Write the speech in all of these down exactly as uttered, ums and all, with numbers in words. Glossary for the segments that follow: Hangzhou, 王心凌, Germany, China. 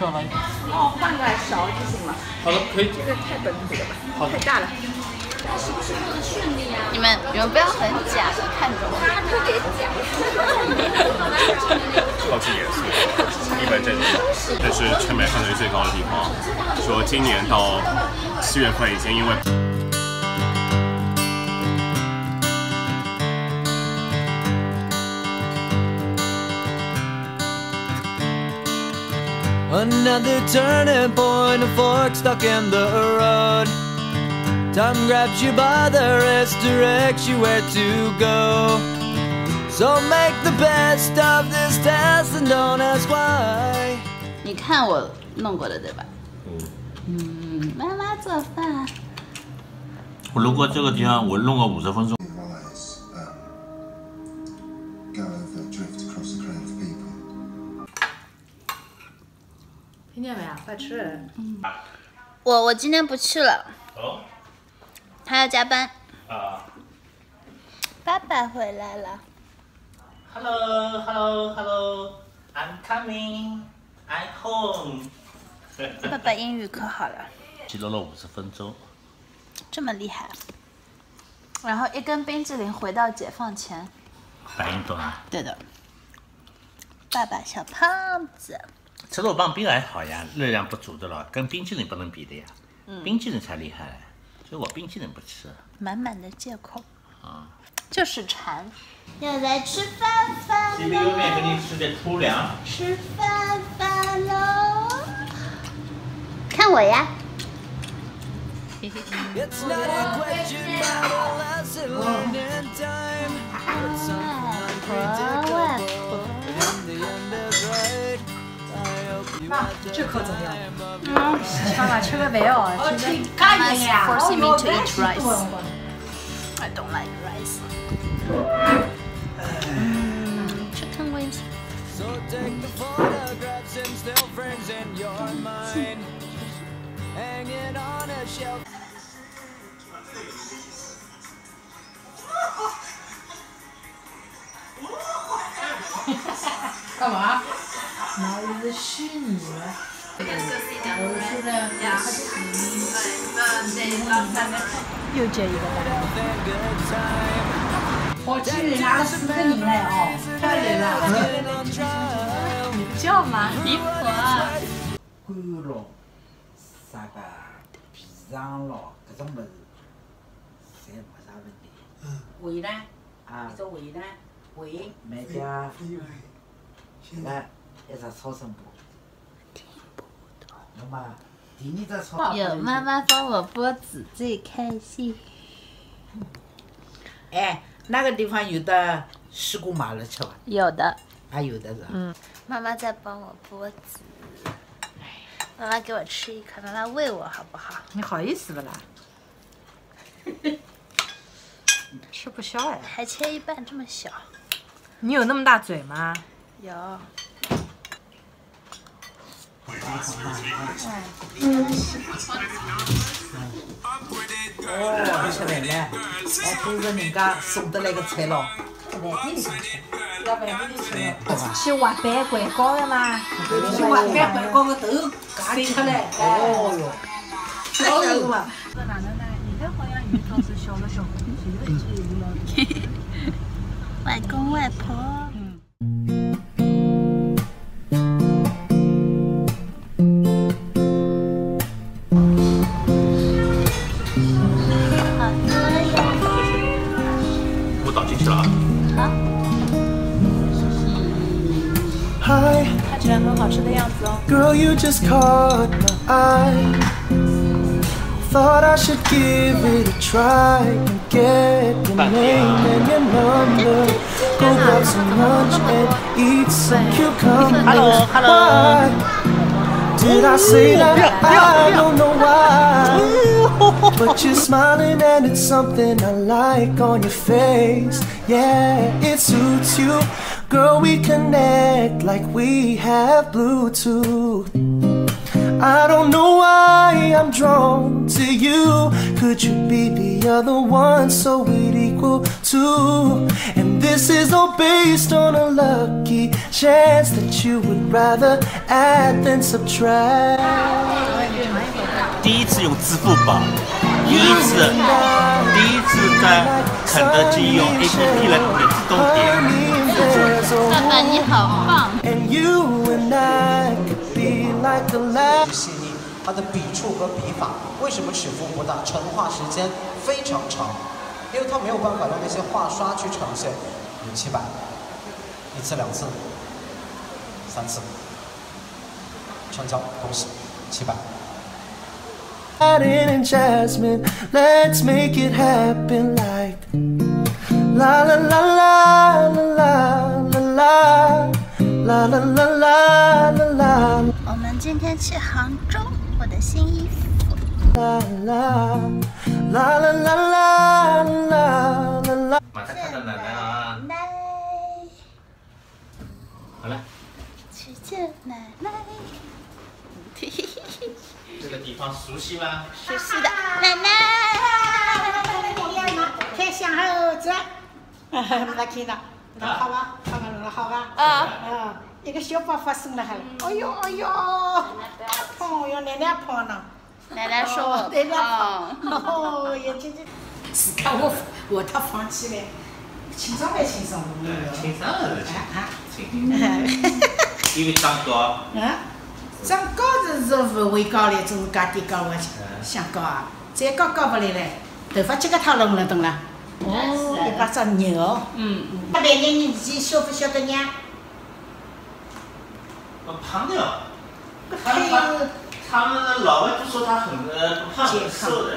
需要来。哦，换个勺就行了。好了，可以。这个太本土了吧？好，太大了。它是不是做的顺利啊？你们你们不要很假的看着我。他特别假。超级严肃，一本正经。这是成本范围最高的地方。说今年到七月份已经因为。 Another turning point, a fork stuck in the road. Time grabs you by the wrist, directs you where to go. So make the best of this test and don't ask why. 你看我弄过的对吧？嗯。嗯，妈妈做饭。我路过这个地方，我弄个五十分钟。 听见没啊？快吃！嗯，我我今天不去了。哦，还要加班。啊。爸爸回来了。Hello, hello, hello. I'm coming. I'm home. 爸爸英语可好了。记录了五十分钟。这么厉害。然后一根冰淇淋回到解放前。反应多啊。对的。爸爸小胖子。 吃肉棒冰还好呀，热量不足的了，跟冰淇淋不能比的呀。嗯、冰淇淋才厉害嘞，所以我冰淇淋不吃。满满的借口啊，嗯、就是馋。要来吃饭饭喽！西北莜面给你吃点粗粮。吃饭饭喽！看我呀！嘿嘿。这口怎么样？嗯，妈妈吃了没有？真的。妈妈 forcing me to eat rice. I don't like rice. Chicken wings. 干嘛？ Now is the shin. You're Jerry. Oh, Jerry, I'm spinning now. Jerry, 一只超声波，听不懂。那么第二只超有妈妈帮我剥籽最开心。哎，那个地方有的西瓜买了吃吧？有的。还有的是。嗯。妈妈在帮我剥籽。妈妈给我吃一颗，妈妈喂我好不好？你好意思不啦？吃不消哎。还切一半，这么小。你有那么大嘴吗？有。 哦，吃奶奶，还都是人家送得来个菜咯。外地的吃，要外地的吃，去滑板拐角的嘛，去滑板拐角的头，家里吃嘞。哦哟，好肉嘛。这哪能呢？现在好像有倒是小了小了，现在已经有了。嘿嘿，外公外婆。 Girl, you just caught my eye. Thought I should give it a try. Get your name and your number. Go grab some lunch and eat some cucumbers. Why did I say that? I don't know why. But you're smiling and it's something I like on your face. Yeah, it suits you. Girl, we connect like we have Bluetooth. I don't know why I'm drawn to you. Could you be the other one so we'd equal two? And this is all based on a lucky chance that you would rather add than subtract. 第一次用支付宝，第一次，第一次在肯德基用 A P P 来点自动点。爸爸你好棒！ 细腻，它的笔触和笔法为什么尺幅不大，成画时间非常长？因为它没有办法用那些画刷去呈现。有七百，一次、两次、三次，成交，恭喜，七百。 我们今天去杭州，我的新衣服。啦啦啦啦啦啦啦啦！马上看到奶奶啊！奶奶，好了。去见奶奶。嘿嘿嘿。这个地方熟悉吗？熟悉的。奶奶。开箱猴子。哈哈，没看到。 好吧，看看了好吧。啊啊！一个小宝宝生了还了。哎呦哎呦！碰哟，奶奶碰呢。奶奶说我奶奶碰。哦，也姐姐。自家我我他放起来，轻松没轻松？嗯，轻松是轻松。因为长高。啊。长高是是不会高嘞，就是家底高我想高啊，再高高不来嘞。头发这个太浓了，懂了。 哦，一把只牛。嗯。那奶奶你自己晓不晓得呢？我胖了。他们他们老外都说他很呃胖很瘦的，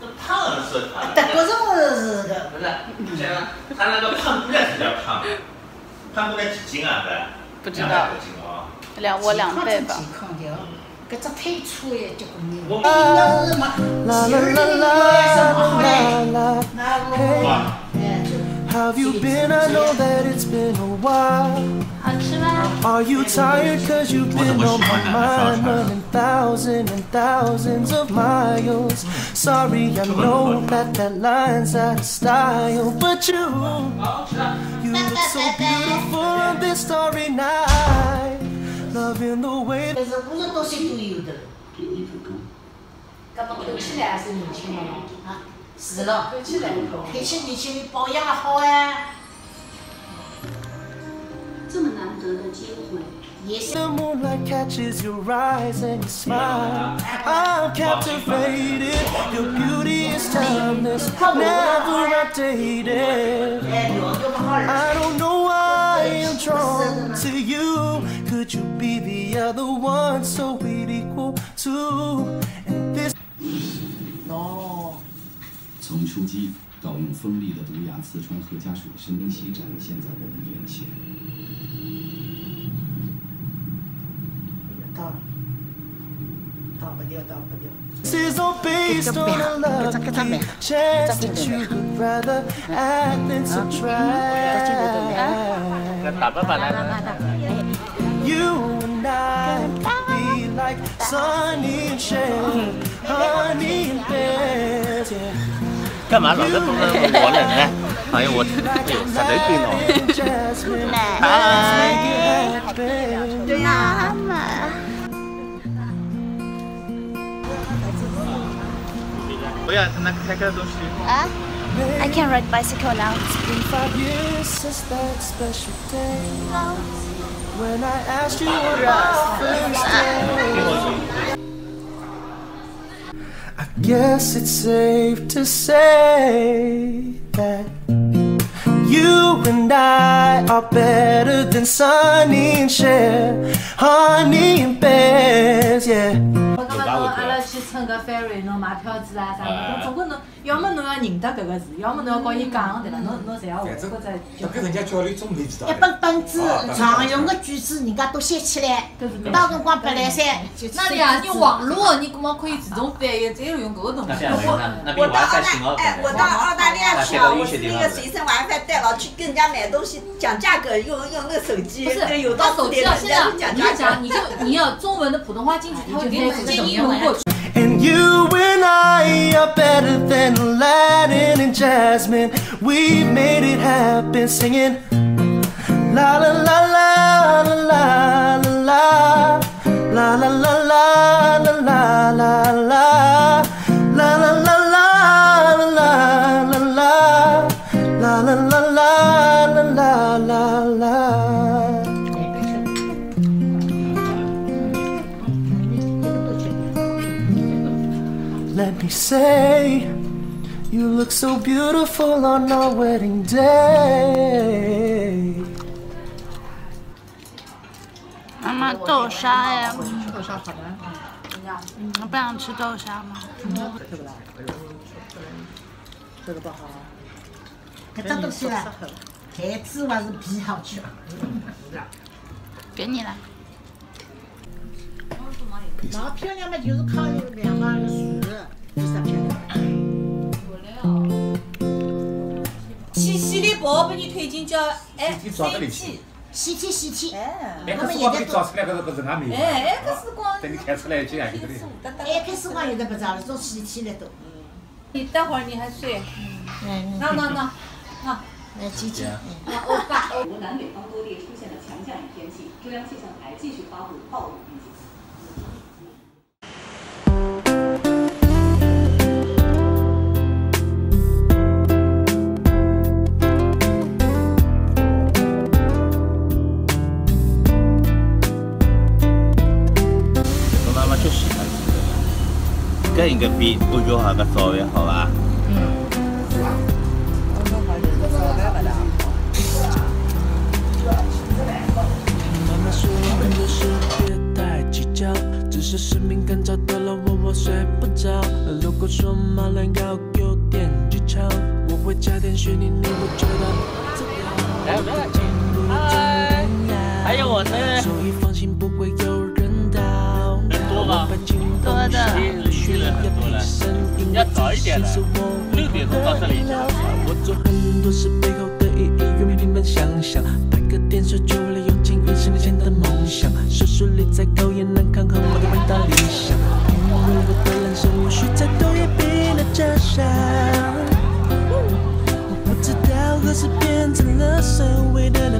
都胖了说他。德国人是个。不是，像他那个胖姑娘比较胖，胖姑娘几斤啊？不知道。两我两倍吧。 搿只推车也结棍呢。我们要是嘛，媳妇儿呢，那我，哎，就。Have you been? I know that it's been a while. 好吃吗？ Are you tired? 'Cause you've been on my mind, running thousands and thousands of miles. Sorry, I know that that line's out of style, but you, you look so beautiful on this starry night. Loving the way. 但是五种东西都有的。搿么看起来还是年轻人啊？是咯，看起来看起年轻人保养好哎。这么难得的机会，也是。Could you be the other one so we'd equal two? And this. No. 从出击到用锋利的毒牙刺穿何家水的深蹲膝展现在我们眼前。到，到不掉，到不掉。这个面，这个这个面，这个面。 You and I be like sunny and shade, honey and bed. 干嘛老在弄我奶奶？哎呀，我哎呦，啥都对了。奶奶，对呀，妈妈。不要，那开开东西。啊 ？I can ride bicycle now. When I asked you what I first did, I guess it's safe to say that you and I are better than Sunny and Cher, Honey and Bears, yeah. 出搿番瑞侬买票子啊啥物事，总归侬要么侬要认得搿个字，要么侬要告伊讲对伐？侬侬侪要会或者叫搿人家教练总理知道。一本本子常用个句子，人家都写起来。到辰光白来噻。那里啊，你网络你光可以自动翻译，只有用搿个东西。我我到澳大哎，我到澳大利亚去啊，我是那个随身 WiFi 带了，去跟人家买东西讲价格，用用那手机。不是，有到手机啊，现在你就讲，你就你要中文的普通话进去，他会给你直接英文过去。 And you and I are better than Aladdin and Jasmine. We've made it happen, singing la la la la la la la la la la la la la la la la la la la. Let me say, you look so beautiful on our wedding day. 妈妈，豆沙呀！我去吃豆沙好了。你不想吃豆沙吗？这个啦，这个不好。这个东西啦，台子还是皮好吃。给你了。 老漂亮嘛，就是靠两万个树，就是漂亮。西西里宝贝，你推荐叫哎，西西，西天西天，哎，他们现在找出来，搿是搿是外面。哎，搿是光。等你开出来已经也搿里。哎，开始光现在不找了，做西天来多。你待会儿你还睡？嗯。那那那那。 来几几？欧巴，我南北方多地出现了强降雨天气，中央气象台继续发布暴雨预警。侬妈妈就喜欢吃，搿应该比我叫那个早饭好伐？嗯。 这使命感召到了我，我睡不着。如果说马兰要有点技巧，我会加点悬念，你会觉得怎样？哎，不要紧。嗨，还有我呢。所以放心，不会有人到。人多吗？多的。去了很多了。要早一点来，六点钟到这里。我做很多事背后的意义，愿你们想想。拍个电视剧为了友情，一生前的梦想。世俗里再高也难抗衡我的。 到理想，因为我的人生无需再多也变得假象。我不知道何时变成了所谓的那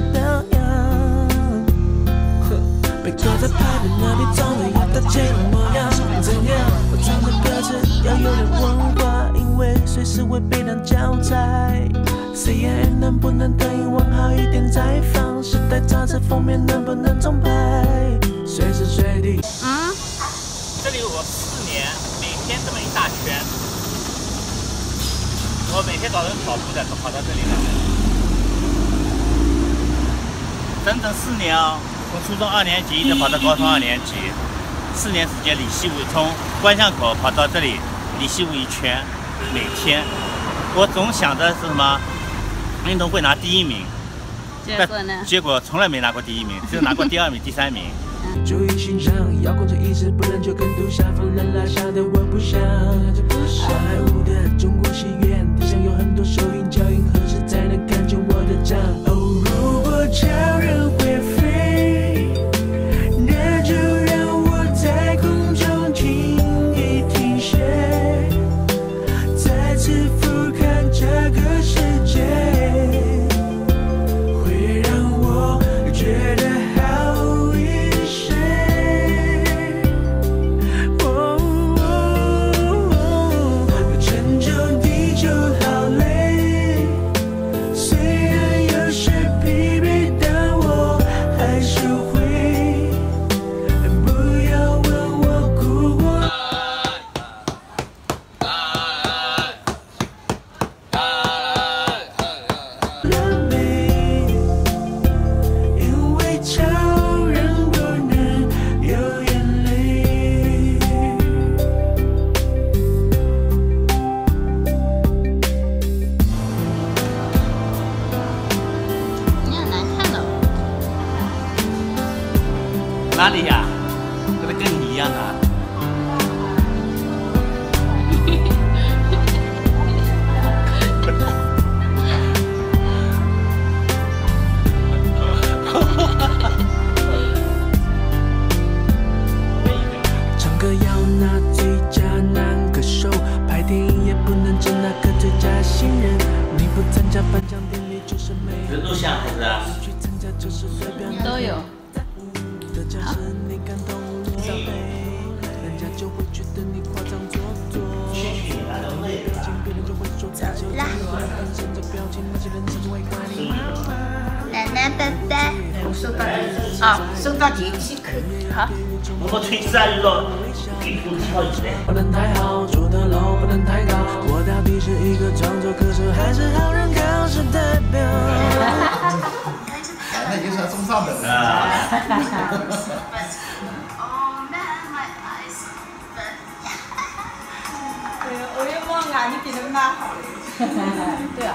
表扬，被搁在牌匾那里，总得有大气的模样。怎样？我唱的歌词要有点文化，因为随时会被当教材。谁也能不能等以往好一点再放？时代杂志封面能不能重拍？随时随地。嗯。 这里我四年，每天这么一大圈，我每天早晨跑步的，跑到这里来的，整整四年啊、哦！从初中二年级一直跑到高中二年级，四年时间里西湖从观象口跑到这里，里西湖一圈，每天，我总想着是什么运动会拿第一名，结果呢？结果从来没拿过第一名，只有拿过第二名、第三名。 注意形象，要控制意识，不然就跟毒枭风然拉下的我不想。好莱坞的中国戏院底下有很多收银，脚印何时才能看见我的账？哦，如果超人会飞，那就让我在空中听一听雪，再次俯瞰这个世界。 是。哪里呀、啊？可能跟你一样难。 是录像还是啊？都有。好。去去你妈的，累了。走了。奶奶拜拜。我收到你啊，收到你即可。好。我推三了，给我跳起来。不能太好，住的楼不能太高。我大抵是一个创作，可是还是好人。 那已经算中上等了。对，我也忘了，你比人妈好。对啊。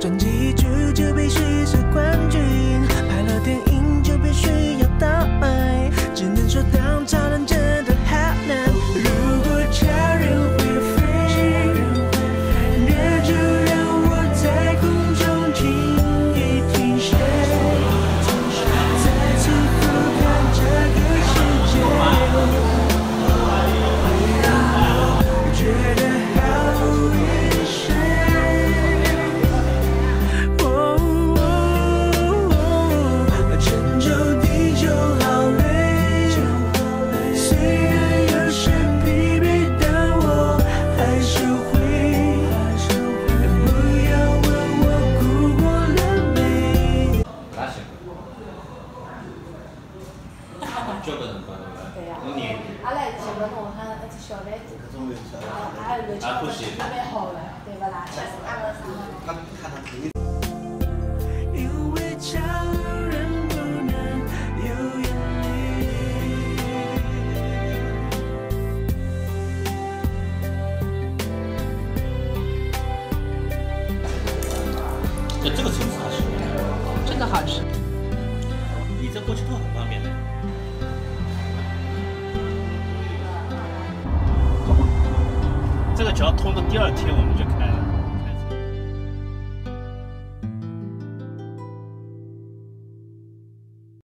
专辑剧就必须是冠军，拍了电影就必须要倒霉，只能说当超人真的好难。如果超人。 这个真的好吃，真的好吃。你这过去都很方便的。这个桥通到第二天我们就。